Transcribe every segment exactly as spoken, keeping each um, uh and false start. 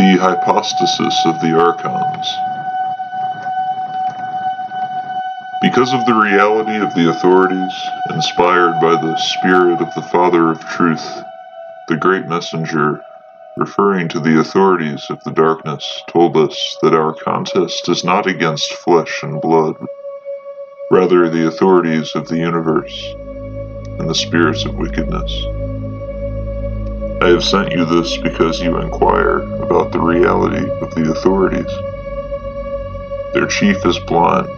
the Hypostasis of the Archons. Because of the reality of the authorities, inspired by the spirit of the Father of Truth, the great messenger, referring to the authorities of the darkness, told us that our contest is not against flesh and blood, rather the authorities of the universe and the spirits of wickedness. I have sent you this because you inquire about the reality of the authorities. Their chief is blind.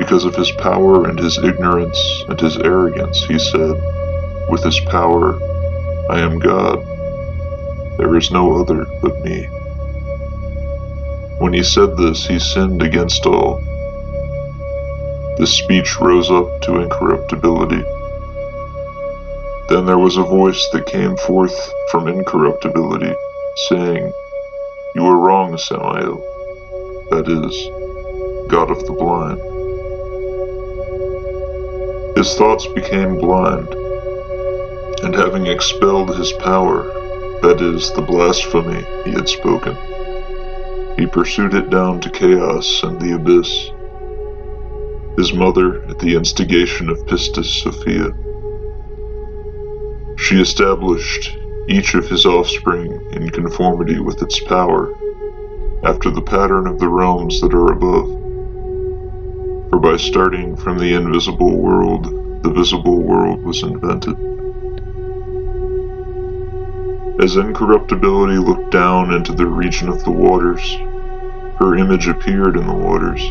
Because of his power and his ignorance and his arrogance, he said, "With his power, I am God. There is no other but me." When he said this, he sinned against all. This speech rose up to incorruptibility. Then there was a voice that came forth from incorruptibility, saying, "You are wrong, Samael," that is, God of the blind. His thoughts became blind, and having expelled his power, that is, the blasphemy he had spoken, he pursued it down to chaos and the abyss. His mother, at the instigation of Pistis Sophia, she established each of his offspring in conformity with its power, after the pattern of the realms that are above. For by starting from the invisible world, the visible world was invented. As incorruptibility looked down into the region of the waters, her image appeared in the waters,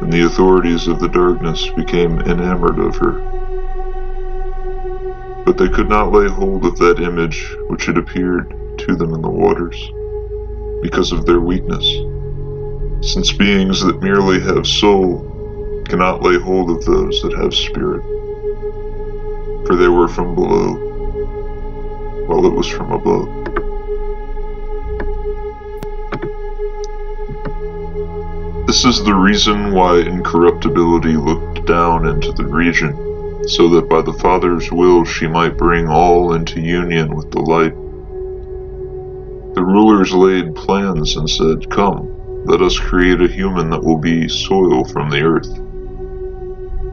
and the authorities of the darkness became enamored of her. But they could not lay hold of that image which had appeared to them in the waters, because of their weakness, since beings that merely have soul cannot lay hold of those that have spirit, for they were from below, while it was from above. This is the reason why incorruptibility looked down into the region, so that by the Father's will she might bring all into union with the light. The rulers laid plans and said, "Come, let us create a human that will be soil from the earth."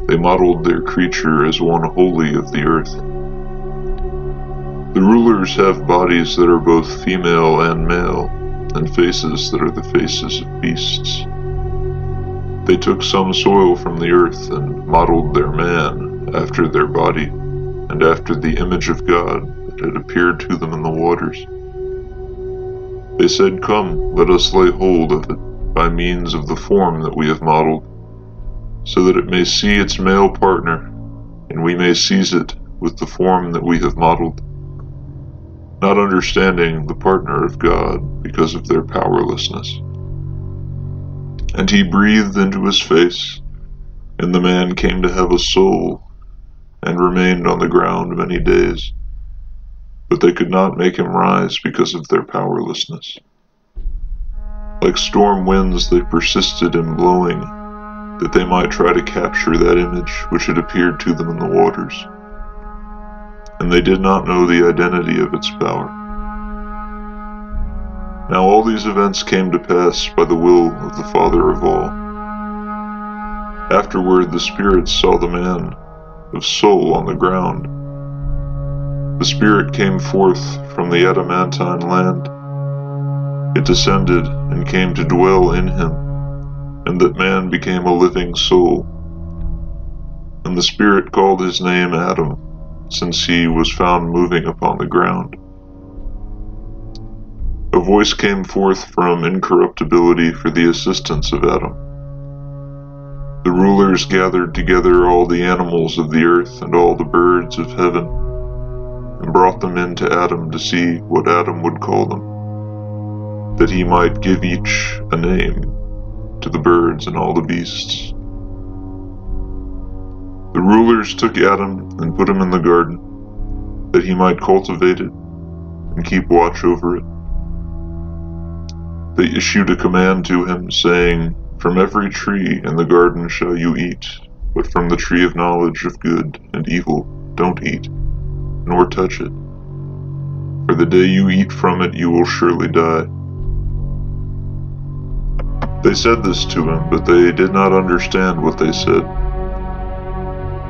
They modeled their creature as one wholly of the earth. The rulers have bodies that are both female and male, and faces that are the faces of beasts. They took some soil from the earth and modeled their man after their body, and after the image of God that had appeared to them in the waters. They said, "Come, let us lay hold of it by means of the form that we have modeled, so that it may see its male partner, and we may seize it with the form that we have modeled," not understanding the partner of God because of their powerlessness. And he breathed into his face, and the man came to have a soul, and remained on the ground many days. But they could not make him rise because of their powerlessness. Like storm winds they persisted in blowing, that they might try to capture that image which had appeared to them in the waters. And they did not know the identity of its power. Now all these events came to pass by the will of the Father of all. Afterward the spirits saw the man of soul on the ground. The spirit came forth from the adamantine land. It descended and came to dwell in him, and that man became a living soul. And the spirit called his name Adam, since he was found moving upon the ground. A voice came forth from incorruptibility for the assistance of Adam. The rulers gathered together all the animals of the earth and all the birds of heaven, and brought them in to Adam to see what Adam would call them, that he might give each a name to the birds and all the beasts. The rulers took Adam and put him in the garden, that he might cultivate it and keep watch over it. They issued a command to him, saying, "From every tree in the garden shall you eat, but from the tree of knowledge of good and evil don't eat, nor touch it, For the day you eat from it, you will surely die. They said this to him, but they did not understand what they said.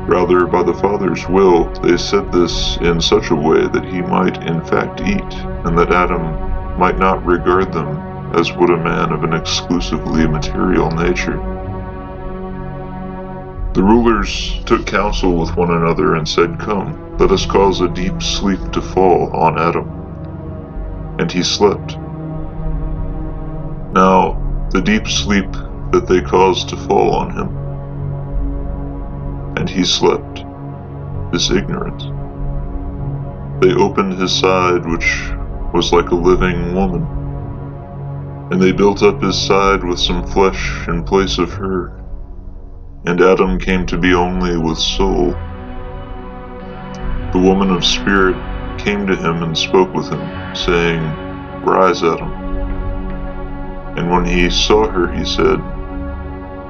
Rather, by the Father's will, they said this in such a way that he might in fact eat, and that Adam might not regard them as would a man of an exclusively material nature. The rulers took counsel with one another and said, "Come, let us cause a deep sleep to fall on Adam." And he slept. Now, the deep sleep that they caused to fall on him, and he slept, this ignorance. They opened his side, which was like a living woman, and they built up his side with some flesh in place of her, and Adam came to be only with soul. The woman of spirit came to him and spoke with him, saying, "Rise, Adam." And when he saw her, he said,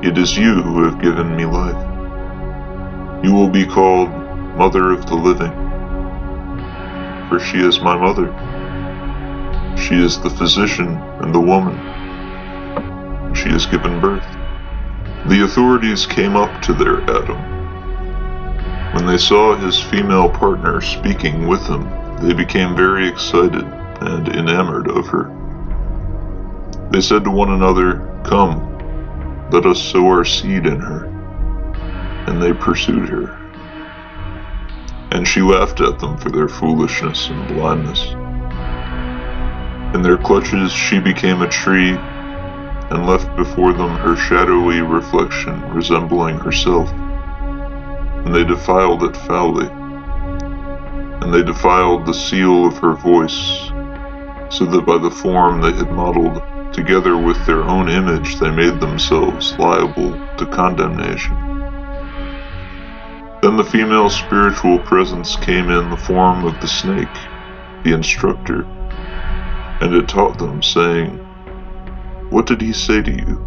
"It is you who have given me life. You will be called Mother of the Living, for she is my mother. She is the physician and the woman. She has given birth." The authorities came up to their Adam. When they saw his female partner speaking with him, they became very excited and enamored of her. They said to one another, "Come, let us sow our seed in her." And they pursued her. And she laughed at them for their foolishness and blindness. In their clutches she became a tree, and left before them her shadowy reflection resembling herself. And they defiled it foully. And they defiled the seal of her voice, so that by the form they had modeled, together with their own image, they made themselves liable to condemnation. Then the female spiritual presence came in the form of the snake, the instructor, and it taught them, saying, "What did he say to you?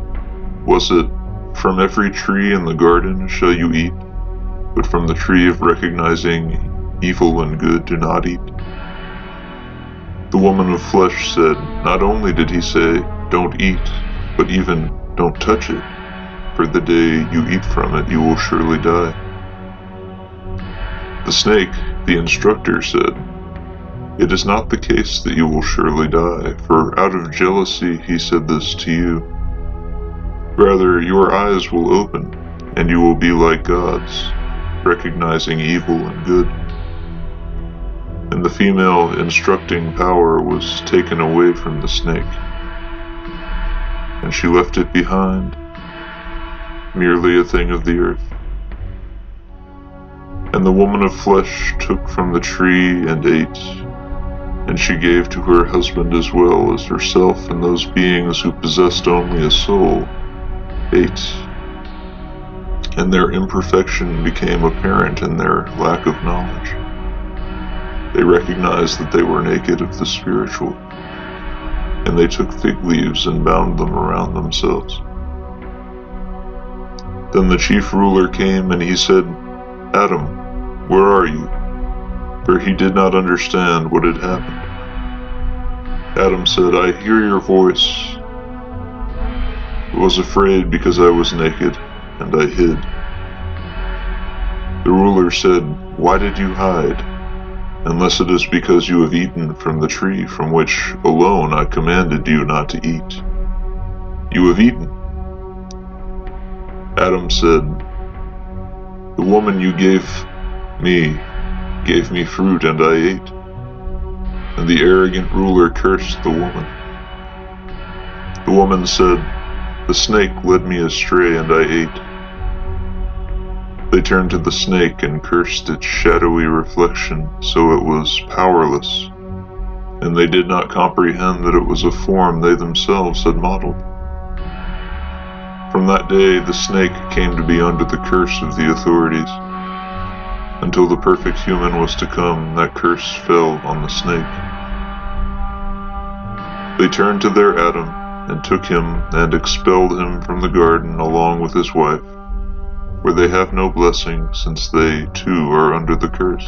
Was it, 'From every tree in the garden shall you eat, but from the tree of recognizing evil and good do not eat?'" The woman of flesh said, "Not only did he say, 'Don't eat,' but even, 'Don't touch it, for the day you eat from it you will surely die.'" The snake, the instructor, said, "It is not the case that you will surely die, for out of jealousy he said this to you. Rather, your eyes will open, and you will be like gods, recognizing evil and good." And the female instructing power was taken away from the snake, and she left it behind, merely a thing of the earth. And the woman of flesh took from the tree and ate, and she gave to her husband as well as herself, and those beings who possessed only a soul ate, and their imperfection became apparent in their lack of knowledge. They recognized that they were naked of the spiritual, and they took fig leaves and bound them around themselves. Then the chief ruler came, and he said, "Adam, where are you?" For he did not understand what had happened. Adam said, "I hear your voice, but was afraid because I was naked, and I hid." The ruler said, "Why did you hide? Unless it is because you have eaten from the tree from which alone I commanded you not to eat. You have eaten." Adam said, "The woman you gave me gave me fruit, and I ate." And the arrogant ruler cursed the woman. The woman said, "The snake led me astray, and I ate." They turned to the snake and cursed its shadowy reflection, so it was powerless, and they did not comprehend that it was a form they themselves had modeled. From that day, the snake came to be under the curse of the authorities. Until the perfect human was to come, that curse fell on the snake. They turned to their Adam, and took him, and expelled him from the garden along with his wife, where they have no blessing, since they too are under the curse.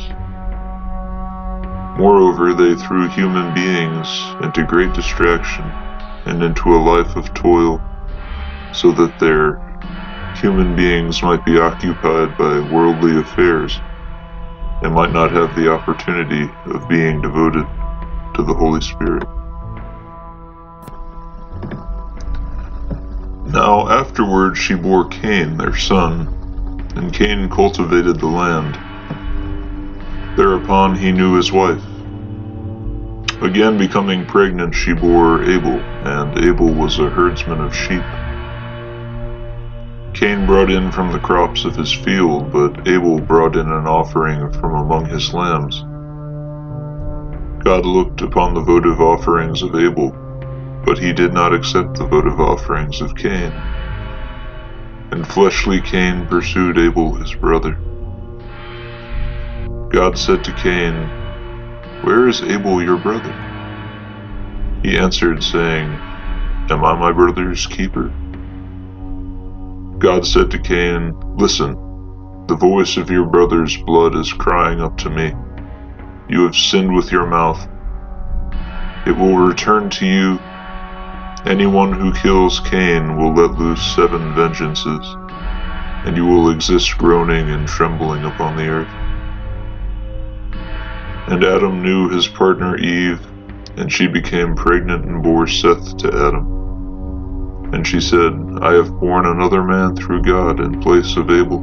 Moreover, they threw human beings into great distraction and into a life of toil, so that their human beings might be occupied by worldly affairs and might not have the opportunity of being devoted to the Holy Spirit. Now afterward she bore Cain, their son, and Cain cultivated the land. Thereupon he knew his wife. Again becoming pregnant, she bore Abel, and Abel was a herdsman of sheep. Cain brought in from the crops of his field, but Abel brought in an offering from among his lambs. God looked upon the votive offerings of Abel, but he did not accept the votive offerings of Cain. And fleshly Cain pursued Abel his brother. God said to Cain, "Where is Abel your brother?" He answered, saying, "Am I my brother's keeper?" God said to Cain, "Listen, the voice of your brother's blood is crying up to me. You have sinned with your mouth. It will return to you. Anyone who kills Cain will let loose seven vengeances, and you will exist groaning and trembling upon the earth." And Adam knew his partner Eve, and she became pregnant and bore Seth to Adam. And she said, "I have borne another man through God in place of Abel."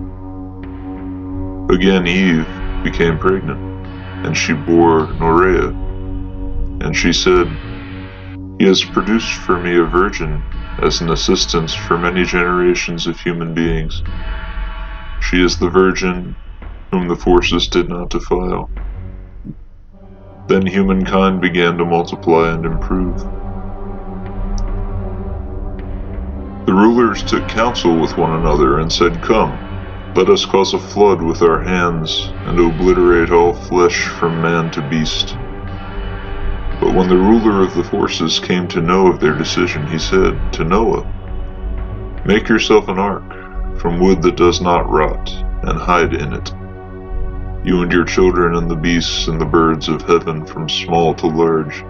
Again Eve became pregnant, and she bore Norea. And she said, "He has produced for me a virgin as an assistance for many generations of human beings. She is the virgin whom the forces did not defile." Then humankind began to multiply and improve. The rulers took counsel with one another and said, "Come, let us cause a flood with our hands and obliterate all flesh from man to beast." But when the ruler of the forces came to know of their decision, he said to Noah, "Make yourself an ark from wood that does not rot, and hide in it, you and your children and the beasts and the birds of heaven from small to large,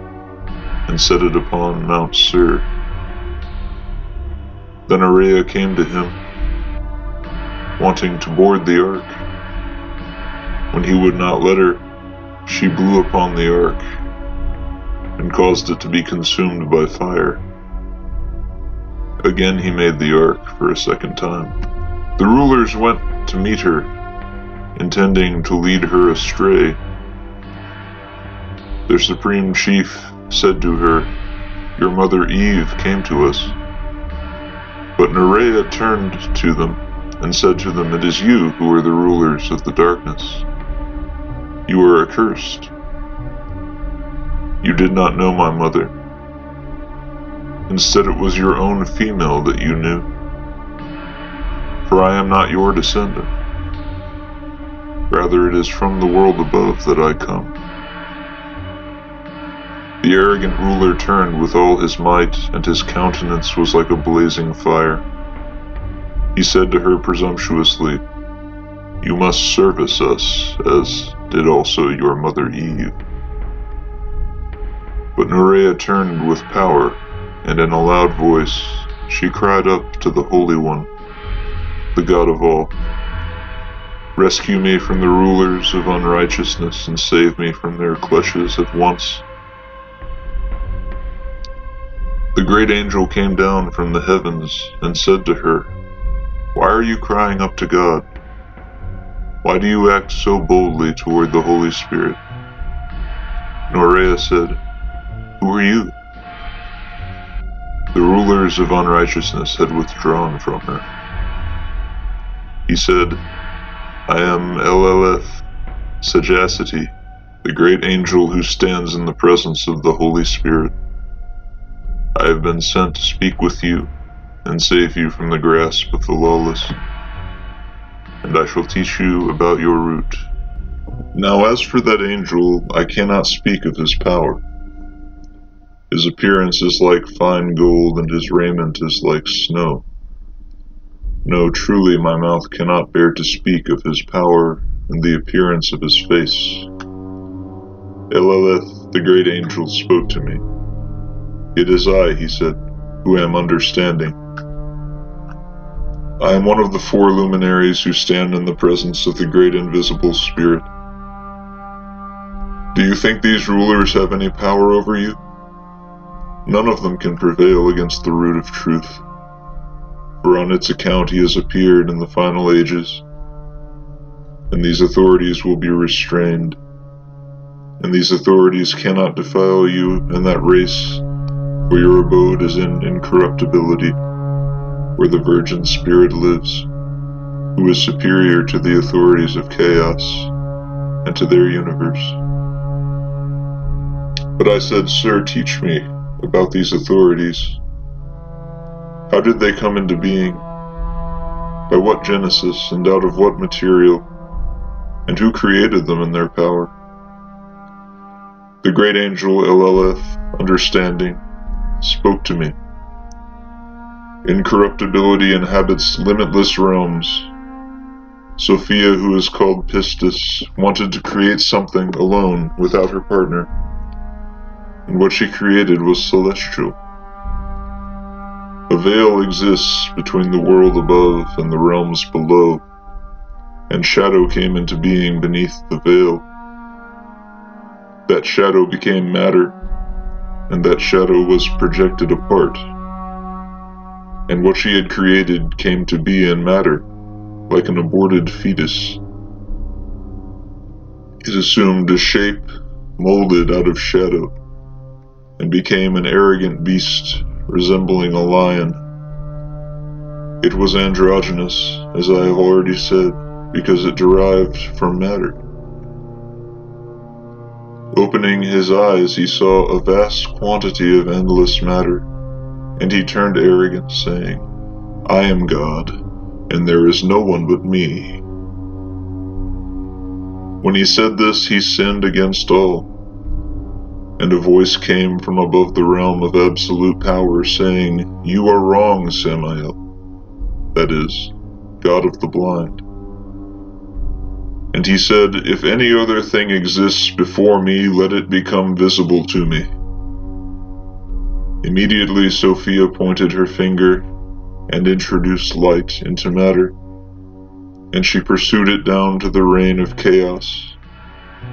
and set it upon Mount Sir." Then Noah came to him, wanting to board the ark. When he would not let her, she blew upon the ark and caused it to be consumed by fire. Again he made the ark for a second time. The rulers went to meet her, intending to lead her astray. Their supreme chief said to her, "Your mother Eve came to us." But Norea turned to them and said to them, "It is you who are the rulers of the darkness. You are accursed. You did not know my mother. Instead it was your own female that you knew. For I am not your descendant. Rather, it is from the world above that I come." The arrogant ruler turned with all his might, and his countenance was like a blazing fire. He said to her presumptuously, "You must service us, as did also your mother Eve." But Norea turned with power, and in a loud voice she cried up to the Holy One, the God of all, "Rescue me from the rulers of unrighteousness and save me from their clutches at once." The great angel came down from the heavens and said to her, "Why are you crying up to God? Why do you act so boldly toward the Holy Spirit?" Norea said, "Who are you?" The rulers of unrighteousness had withdrawn from her. He said, "I am Eleleth, Sagacity, the great angel who stands in the presence of the Holy Spirit. I have been sent to speak with you and save you from the grasp of the lawless, and I shall teach you about your route." Now as for that angel, I cannot speak of his power. His appearance is like fine gold, and his raiment is like snow. No, truly, my mouth cannot bear to speak of his power and the appearance of his face. Eleleth, the great angel, spoke to me. It is I, he said, who am understanding. I am one of the four luminaries who stand in the presence of the great invisible spirit. Do you think these rulers have any power over you? None of them can prevail against the root of truth, for on its account he has appeared in the final ages, and these authorities will be restrained, and these authorities cannot defile you and that race, for your abode is in incorruptibility, where the virgin spirit lives, who is superior to the authorities of chaos and to their universe. But I said, Sir, teach me about these authorities. How did they come into being? By what genesis and out of what material? And who created them in their power? The great angel Eleleth, understanding, spoke to me. Incorruptibility inhabits limitless realms. Sophia, who is called Pistis, wanted to create something alone without her partner, and what she created was celestial. A veil exists between the world above and the realms below, and shadow came into being beneath the veil. That shadow became matter, and that shadow was projected apart. And what she had created came to be in matter, like an aborted fetus. It assumed a shape molded out of shadow, and became an arrogant beast resembling a lion. It was androgynous, as I have already said, because it derived from matter. Opening his eyes, he saw a vast quantity of endless matter, and he turned arrogant, saying, I am God, and there is no one but me. When he said this, he sinned against all. And a voice came from above the realm of absolute power, saying, You are wrong, Samael, that is, God of the blind. And he said, If any other thing exists before me, let it become visible to me. Immediately Sophia pointed her finger and introduced light into matter, and she pursued it down to the reign of chaos,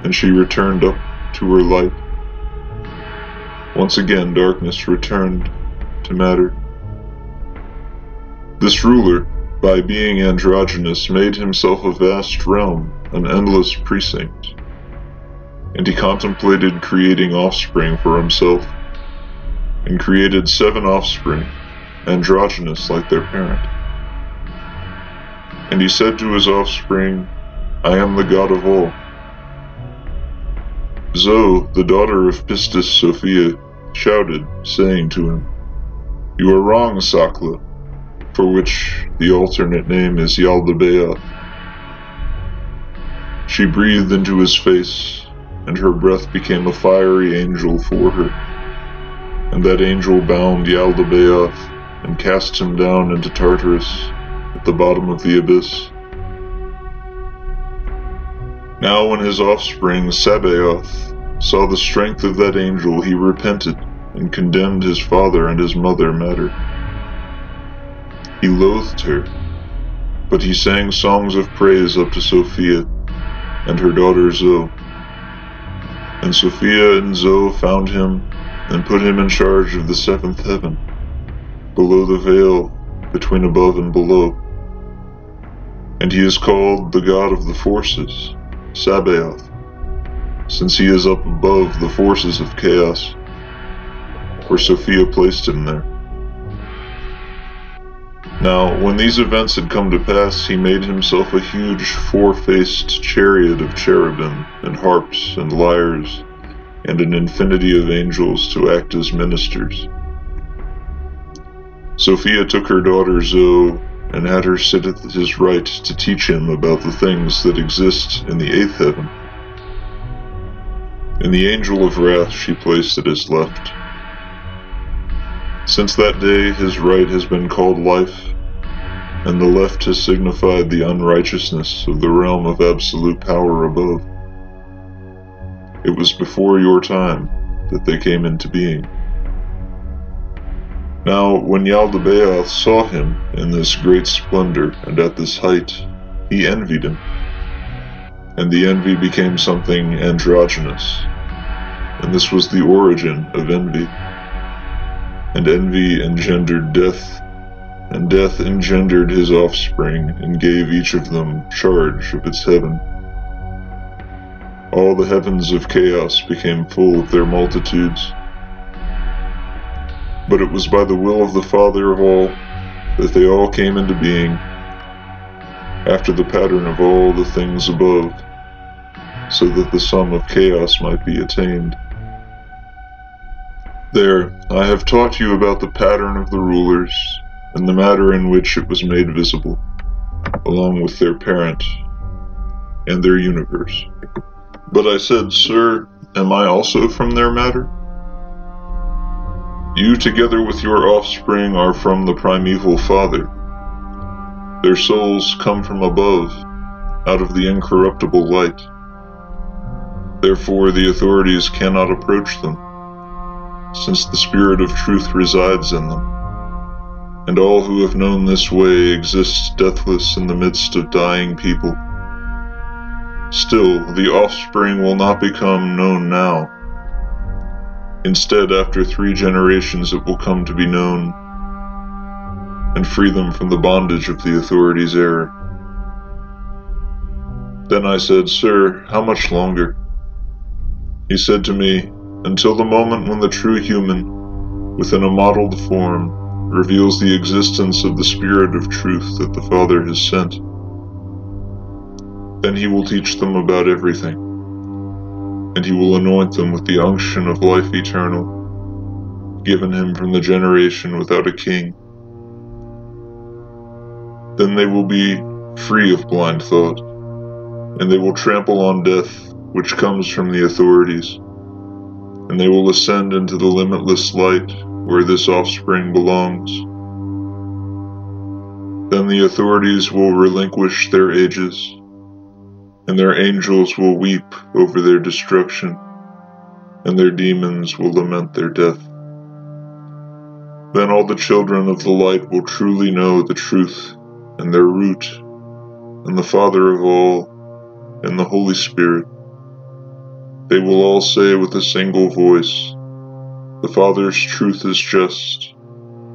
and she returned up to her light. Once again, darkness returned to matter. This ruler, by being androgynous, made himself a vast realm, an endless precinct, and he contemplated creating offspring for himself, and created seven offspring, androgynous like their parent. And he said to his offspring, I am the God of all. Zoe, the daughter of Pistis Sophia, shouted, saying to him, You are wrong, Sakla, for which the alternate name is Yaldabaoth. She breathed into his face, and her breath became a fiery angel for her. And that angel bound Yaldabaoth and cast him down into Tartarus, at the bottom of the abyss. Now when his offspring, Sabaoth, saw the strength of that angel, he repented and condemned his father and his mother matter. He loathed her, but he sang songs of praise up to Sophia and her daughter Zoe. And Sophia and Zoe found him and put him in charge of the seventh heaven, below the veil, between above and below. And he is called the God of the Forces, Sabaoth, since he is up above the forces of chaos, where Sophia placed him there. Now, when these events had come to pass, he made himself a huge four-faced chariot of cherubim, and harps, and lyres, and an infinity of angels to act as ministers. Sophia took her daughter Zoe, and had her sit at his right to teach him about the things that exist in the eighth heaven. And the angel of wrath she placed at his left. Since that day his right has been called life, and the left has signified the unrighteousness of the realm of absolute power above. It was before your time that they came into being. Now, when Yaldabaoth saw him in this great splendor and at this height, he envied him. And the envy became something androgynous. And this was the origin of envy. And envy engendered death, and death engendered his offspring, and gave each of them charge of its heaven. All the heavens of chaos became full of their multitudes. But it was by the will of the Father of all that they all came into being, after the pattern of all the things above, so that the sum of chaos might be attained. There, I have taught you about the pattern of the rulers, and the matter in which it was made visible, along with their parent and their universe. But I said, Sir, am I also from their matter? You together with your offspring are from the primeval Father. Their souls come from above, out of the incorruptible light. Therefore the authorities cannot approach them, since the Spirit of Truth resides in them. And all who have known this way exist deathless in the midst of dying people. Still, the offspring will not become known now. Instead, after three generations it will come to be known, and free them from the bondage of the authorities' error. Then I said, Sir, how much longer? He said to me, until the moment when the true human, within a modeled form, reveals the existence of the Spirit of Truth that the Father has sent. Then he will teach them about everything, and he will anoint them with the unction of life eternal, given him from the generation without a king. Then they will be free of blind thought, and they will trample on death, which comes from the authorities, and they will ascend into the limitless light where this offspring belongs. Then the authorities will relinquish their ages, and their angels will weep over their destruction, and their demons will lament their death. Then all the children of the light will truly know the truth, and their root, and the Father of all, and the Holy Spirit. They will all say with a single voice, the Father's truth is just,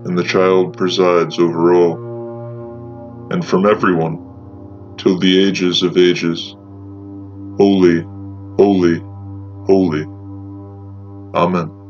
and the child presides over all, and from everyone, till the ages of ages. Holy, holy, holy. Amen.